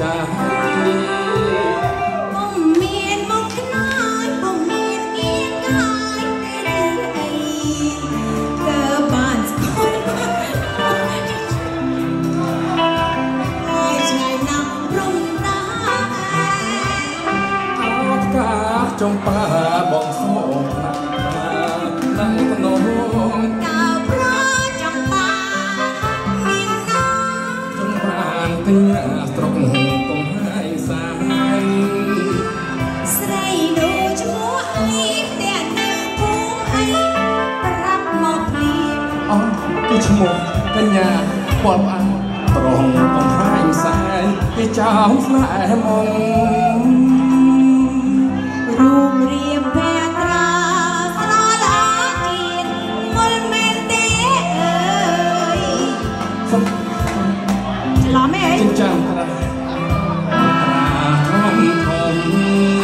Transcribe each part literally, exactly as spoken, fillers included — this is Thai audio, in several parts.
จะให้บ่เมียนบ่ขน้อยบ่เมียนเอียงกายเรื่องไอ้เกิดบ้านคนไอ้ชายนำรุ่งรักออกกาจงป่าบ่งสมนั่งขนมตรงหงตรงให้สายใส่ดูจมูกลีบแต่หน้าผู้ให้รับหมอกลีบอ๋อก็จมูกกัญญาปอบอันตรงตรงให้สายให้เจ้าสลายมองรูปเรียบแพทราสลาลาจีนมลเมนเตเอ๋ยหล่อไหมเอ๋ยจริงจังตราทองทอง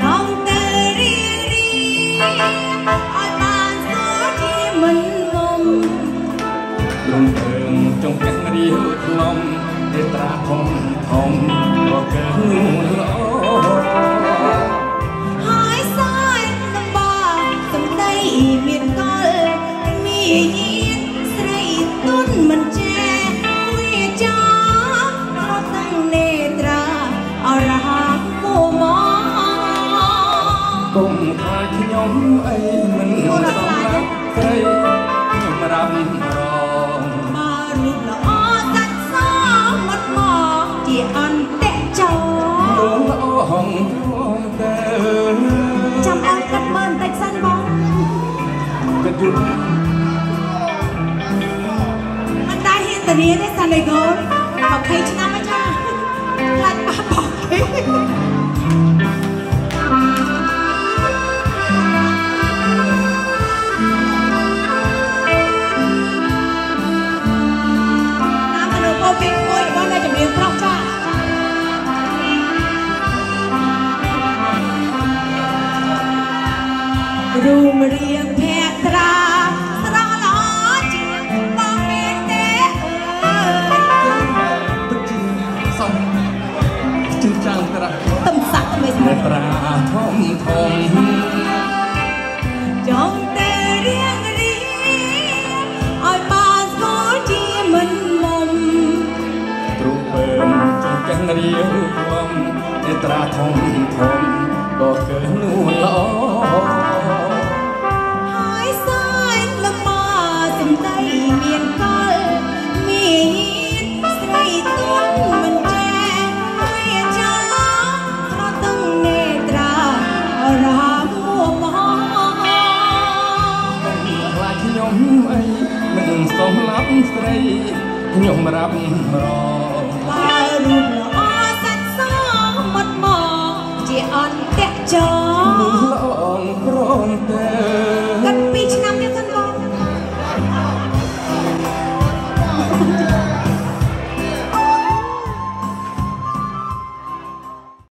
จ้องเตอรีรีอ่อนบานสวยที่มันงมลงเอิงจงแข็งเรียวคลอมเดตราทองทองก็เกินหล่อหายสายลำบากจำได้เมียนก้อยมียีนใส่ต้นมันเจกงทายขยมไอ้มันต้องรักใครมารำรองมาลุกละอ้อตัดซ้อมัดหมอกที่อันเตะจอดวงละอ้อห้องท้องเดินจำเอาตัดเบิร์นตัดสั้นบ้องกระดุมมันได้เห็นแต่เนี้ยได้สันเลยโก้ขอบใครชนะมาจ้าหลัดปาบอกรูมเรียงแพทย์ราสระหลอจีบองเมนเตเอ๋ยตึงสองจึงจางตระตึมสักไม่ใช่ตราทองทองจงเตเรียงรีอ้อยปานโพจีมันมมตรูเปิมจงแกงเรียวรวมในตราทองทองบอกเกินหนูหลอหยมรับรองว่ารูปหล่อสัดสองมัดมองจีอ่อนเตะจองหลงโปร่งเตอ